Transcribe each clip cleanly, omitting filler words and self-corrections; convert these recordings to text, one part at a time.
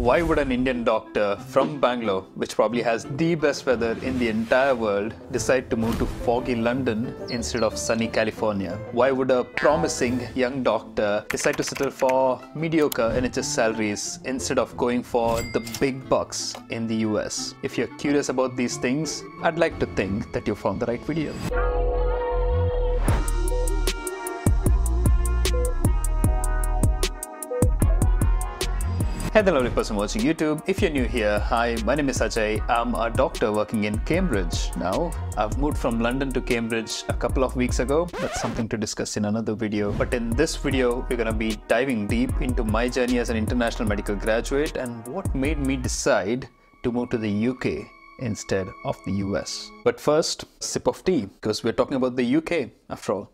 Why would an Indian doctor from Bangalore, which probably has the best weather in the entire world, decide to move to foggy London instead of sunny California? Why would a promising young doctor decide to settle for mediocre NHS salaries instead of going for the big bucks in the US? If you're curious about these things, I'd like to think that you found the right video. Hey there, lovely person watching YouTube. If you're new here, hi, my name is Ajay. I'm a doctor working in Cambridge now. I've moved from London to Cambridge a couple of weeks ago. That's something to discuss in another video. But in this video, we're gonna be diving deep into my journey as an international medical graduate and what made me decide to move to the UK instead of the US. But first, sip of tea, because we're talking about the UK after all.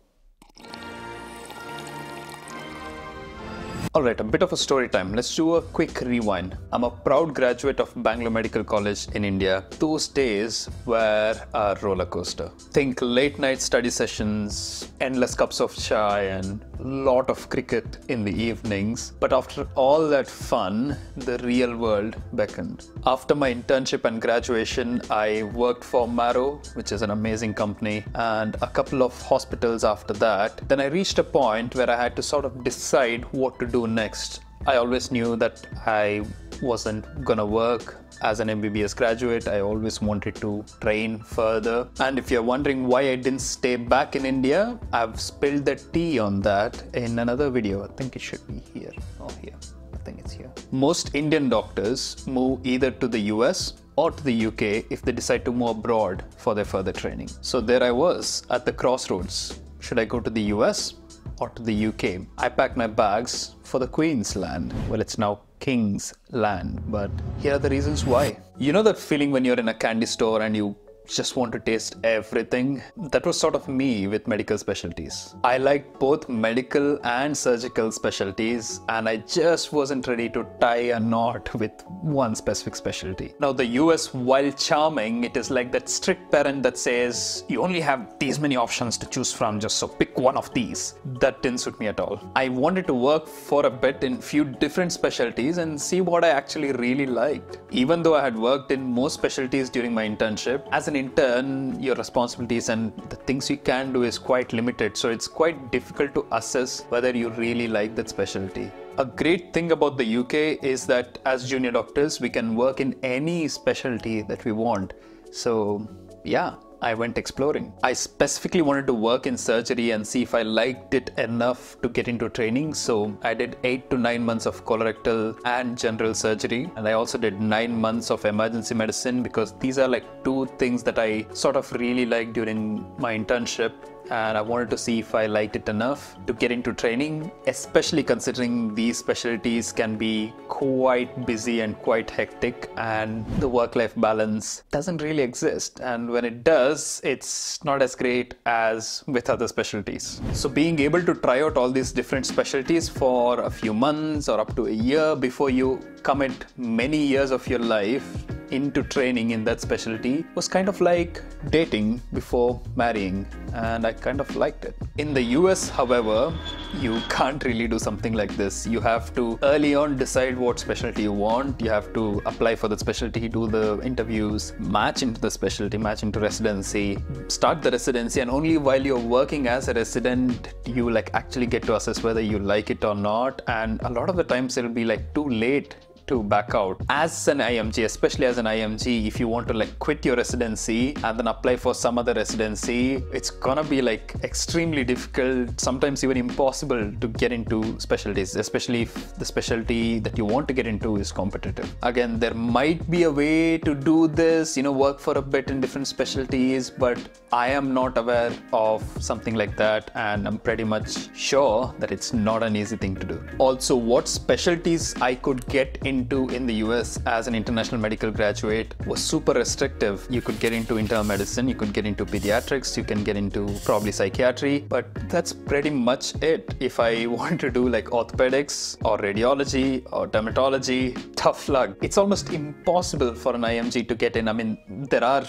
Alright, a bit of a story time. Let's do a quick rewind. I'm a proud graduate of Bangalore Medical College in India. Those days were a roller coaster. Think late night study sessions, endless cups of chai, and lot of cricket in the evenings. But after all that fun, the real world beckoned. After my internship and graduation, I worked for Marrow, which is an amazing company, and a couple of hospitals after that. Then I reached a point where I had to sort of decide what to do next. I always knew that I wasn't gonna work as an MBBS graduate. I always wanted to train further. And if you're wondering why I didn't stay back in India, I've spilled the tea on that in another video. I think it should be here or here. I think it's here. Most Indian doctors move either to the US or to the UK if they decide to move abroad for their further training. So there I was at the crossroads. Should I go to the US or to the UK? I packed my bags for the Queensland. Well, it's now King's Land, but here are the reasons why. You know that feeling when you're in a candy store and you just want to taste everything? That was sort of me with medical specialties. I liked both medical and surgical specialties, and I just wasn't ready to tie a knot with one specific specialty. Now the US, while charming, it is like that strict parent that says, you only have these many options to choose from, just so pick one of these. That didn't suit me at all. I wanted to work for a bit in few different specialties and see what I actually really liked. Even though I had worked in most specialties during my internship, as an intern, your responsibilities and the things you can do is quite limited, so it's quite difficult to assess whether you really like that specialty. A great thing about the UK is that as junior doctors, we can work in any specialty that we want. So yeah, I went exploring. I specifically wanted to work in surgery and see if I liked it enough to get into training. So I did 8 to 9 months of colorectal and general surgery. And I also did 9 months of emergency medicine, because these are like two things that I sort of really liked during my internship. And I wanted to see if I liked it enough to get into training, especially considering these specialties can be quite busy and quite hectic, and the work-life balance doesn't really exist, and when it does, it's not as great as with other specialties. So being able to try out all these different specialties for a few months or up to a year before you commit many years of your life into training in that specialty was kind of like dating before marrying, and I kind of liked it. In the US, however, you can't really do something like this. You have to early on decide what specialty you want. You have to apply for the specialty, do the interviews, match into the specialty, match into residency, start the residency, and only while you're working as a resident you like actually get to assess whether you like it or not. And a lot of the times it'll be like too late to back out. As an IMG, especially as an IMG, if you want to like quit your residency and then apply for some other residency, it's gonna be like extremely difficult, sometimes even impossible to get into specialties, especially if the specialty that you want to get into is competitive. Again, there might be a way to do this, you know, work for a bit in different specialties, but I am not aware of something like that, and I'm pretty much sure that it's not an easy thing to do. Also, what specialties I could get into in the US as an international medical graduate was super restrictive. You could get into internal medicine, you could get into pediatrics, you can get into probably psychiatry, but that's pretty much it. If I want to do like orthopedics or radiology or dermatology, tough luck. It's almost impossible for an IMG to get in. I mean, there are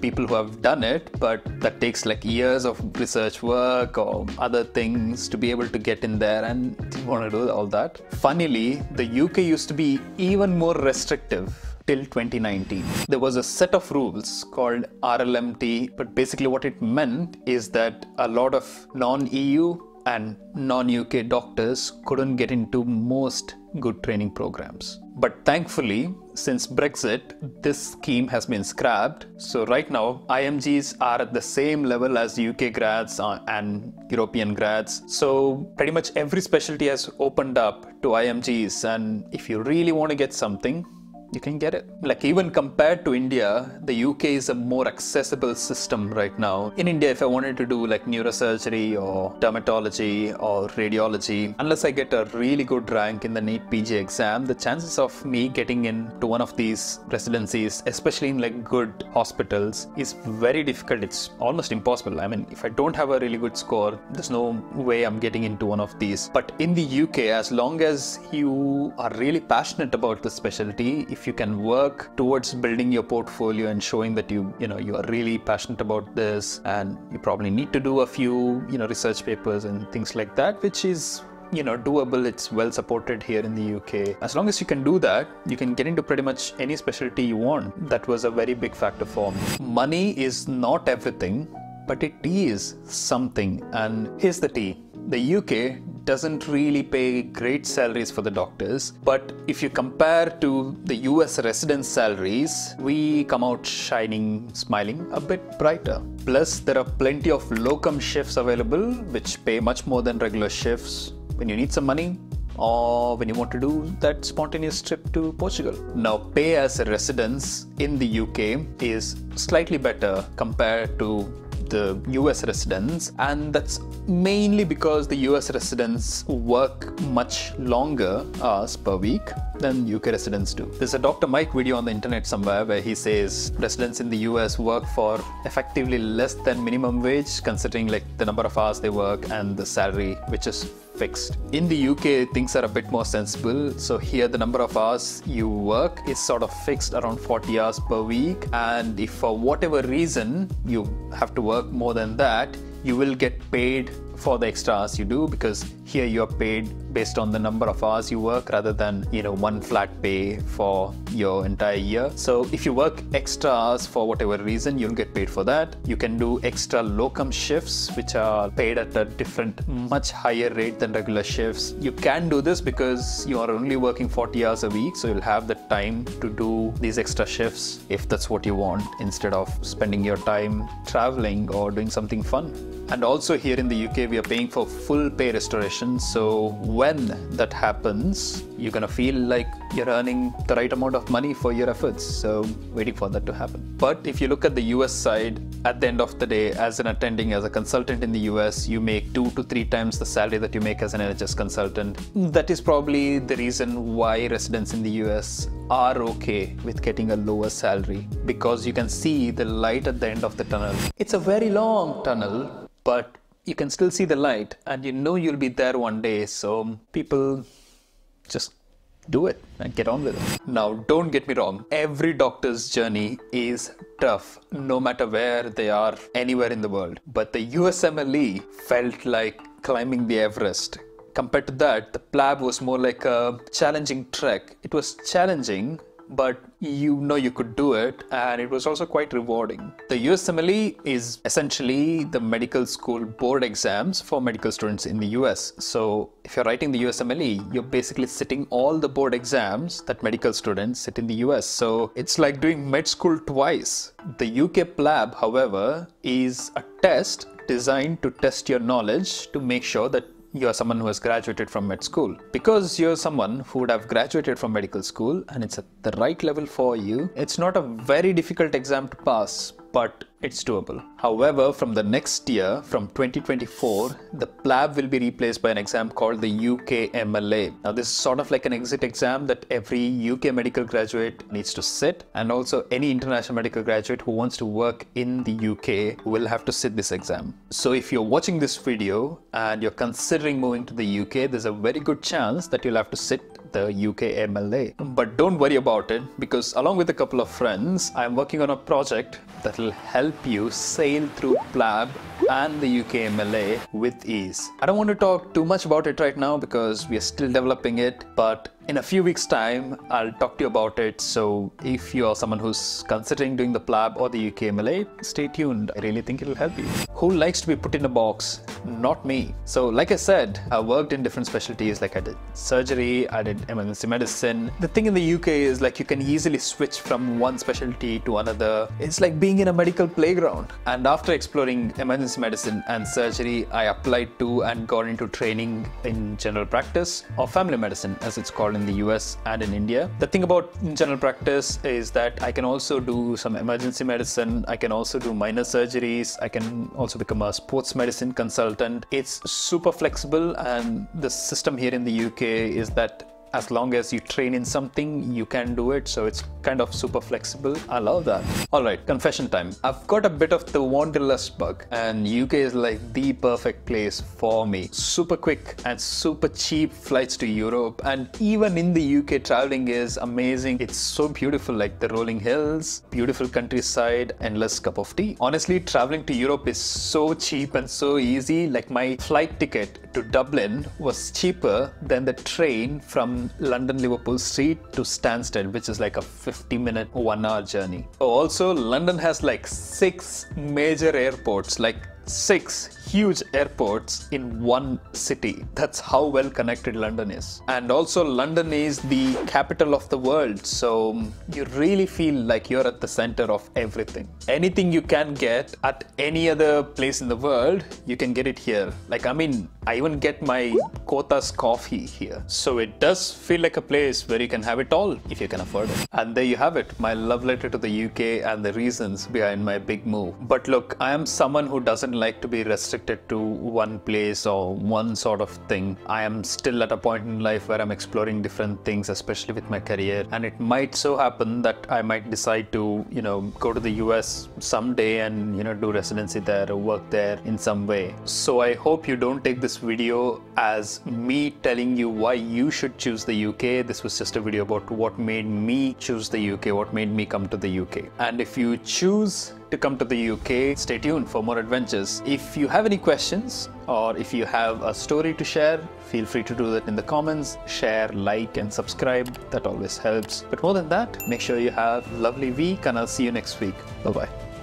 people who have done it, but that takes like years of research work or other things to be able to get in there, and you want to do all that. Funnily, the UK used to be even more restrictive till 2019. There was a set of rules called RLMT, but basically what it meant is that a lot of non-EU and non-UK doctors couldn't get into most good training programs. But thankfully, since Brexit, this scheme has been scrapped. So right now, IMGs are at the same level as UK grads and European grads. So pretty much every specialty has opened up to IMGs. And if you really want to get something, you can get it. Like even compared to India, the UK is a more accessible system right now. In India, if I wanted to do like neurosurgery or dermatology or radiology, unless I get a really good rank in the NEET PG exam, the chances of me getting into one of these residencies, especially in like good hospitals, is very difficult. It's almost impossible. I mean, if I don't have a really good score, there's no way I'm getting into one of these. But in the UK, as long as you are really passionate about the specialty, if you can work towards building your portfolio and showing that you are really passionate about this, and you probably need to do a few research papers and things like that, which is doable. It's well supported here in the UK. As long as you can do that, you can get into pretty much any specialty you want. That was a very big factor for me. Money is not everything, but it is something. And here's the tea. The UK doesn't really pay great salaries for the doctors, but if you compare to the US resident salaries, we come out shining, smiling a bit brighter. Plus, there are plenty of locum shifts available, which pay much more than regular shifts when you need some money or when you want to do that spontaneous trip to Portugal. Now, pay as a residence in the UK is slightly better compared to the US residents, and that's mainly because the US residents work much longer hours per week than UK residents do. There's a Dr. Mike video on the internet somewhere where he says residents in the US work for effectively less than minimum wage, considering like the number of hours they work and the salary, which is fixed. In the UK, things are a bit more sensible. So here the number of hours you work is sort of fixed around 40 hours per week. And if for whatever reason you have to work more than that, you will get paid for the extra hours you do, because here you are paid based on the number of hours you work rather than one flat pay for your entire year. So if you work extra hours for whatever reason, you'll get paid for that. You can do extra locum shifts, which are paid at a different, much higher rate than regular shifts. You can do this because you are only working 40 hours a week, so you'll have the time to do these extra shifts if that's what you want, instead of spending your time traveling or doing something fun. And also here in the UK, we are paying for full pay restoration. So when that happens, you're gonna feel like you're earning the right amount of money for your efforts. So waiting for that to happen. But if you look at the US side, at the end of the day, as an attending, as a consultant in the US, you make 2 to 3 times the salary that you make as an NHS consultant. That is probably the reason why residents in the US are okay with getting a lower salary, because you can see the light at the end of the tunnel. It's a very long tunnel, but you can still see the light, and you'll be there one day. So people just do it and get on with it. Now, don't get me wrong. Every doctor's journey is tough, no matter where they are, anywhere in the world. But the USMLE felt like climbing the Everest. Compared to that, the PLAB was more like a challenging trek. It was challenging, but you could do it, and it was also quite rewarding. The USMLE is essentially the medical school board exams for medical students in the US. So if you're writing the USMLE, you're basically sitting all the board exams that medical students sit in the US. So it's like doing med school twice. The UK PLAB, however, is a test designed to test your knowledge to make sure that you are someone who has graduated from med school. Because you're someone who would have graduated from medical school and it's at the right level for you, it's not a very difficult exam to pass, but it's doable. However, from the next year, from 2024, the PLAB will be replaced by an exam called the UKMLA. Now, this is sort of like an exit exam that every UK medical graduate needs to sit, and also any international medical graduate who wants to work in the UK will have to sit this exam. So if you're watching this video and you're considering moving to the UK, there's a very good chance that you'll have to sit the UKMLA. But don't worry about it, because along with a couple of friends, I'm working on a project that will help you sail through PLAB and the UKMLA with ease. I don't want to talk too much about it right now because we are still developing it, but in a few weeks' time, I'll talk to you about it. So if you are someone who's considering doing the PLAB or the UKMLA, stay tuned. I really think it'll help you. Who likes to be put in a box? Not me. So like I said, I worked in different specialties. Like I did surgery, I did emergency medicine. The thing in the UK is like you can easily switch from one specialty to another. It's like being in a medical playground. And after exploring emergency medicine and surgery, I applied to and got into training in general practice, or family medicine as it's called in the US and in India. The thing about general practice is that I can also do some emergency medicine, I can also do minor surgeries, I can also become a sports medicine consultant. It's super flexible, and the system here in the UK is that as long as you train in something, you can do it. So it's kind of super flexible. I love that. All right, confession time. I've got a bit of the wanderlust bug, and UK is like the perfect place for me. Super quick and super cheap flights to Europe, and even in the UK, traveling is amazing. It's so beautiful, like the rolling hills, beautiful countryside, endless cup of tea. Honestly, traveling to Europe is so cheap and so easy. Like my flight ticket to Dublin was cheaper than the train from London Liverpool Street to Stansted, which is like a 50-minute, 1-hour journey. Also, London has like 6 major airports, like 6 huge airports in one city. That's how well connected London is. And also, London is the capital of the world, so you really feel like you're at the center of everything. Anything you can get at any other place in the world, you can get it here. Like, I mean, I even get my Kota's coffee here. So it does feel like a place where you can have it all if you can afford it. And there you have it, my love letter to the UK and the reasons behind my big move. But look, I am someone who doesn't like to be restricted to one place or one sort of thing. I am still at a point in life where I'm exploring different things, especially with my career, and it might so happen that I might decide to, you know, go to the US someday and, you know, do residency there or work there in some way. So I hope you don't take this video as me telling you why you should choose the UK. This was just a video about what made me choose the UK, what made me come to the UK. And if you choose to come to the UK, stay tuned for more adventures. If you have any questions, or if you have a story to share, feel free to do that in the comments. Share, like, and subscribe. That always helps. But more than that, make sure you have a lovely week, and I'll see you next week. Bye-bye.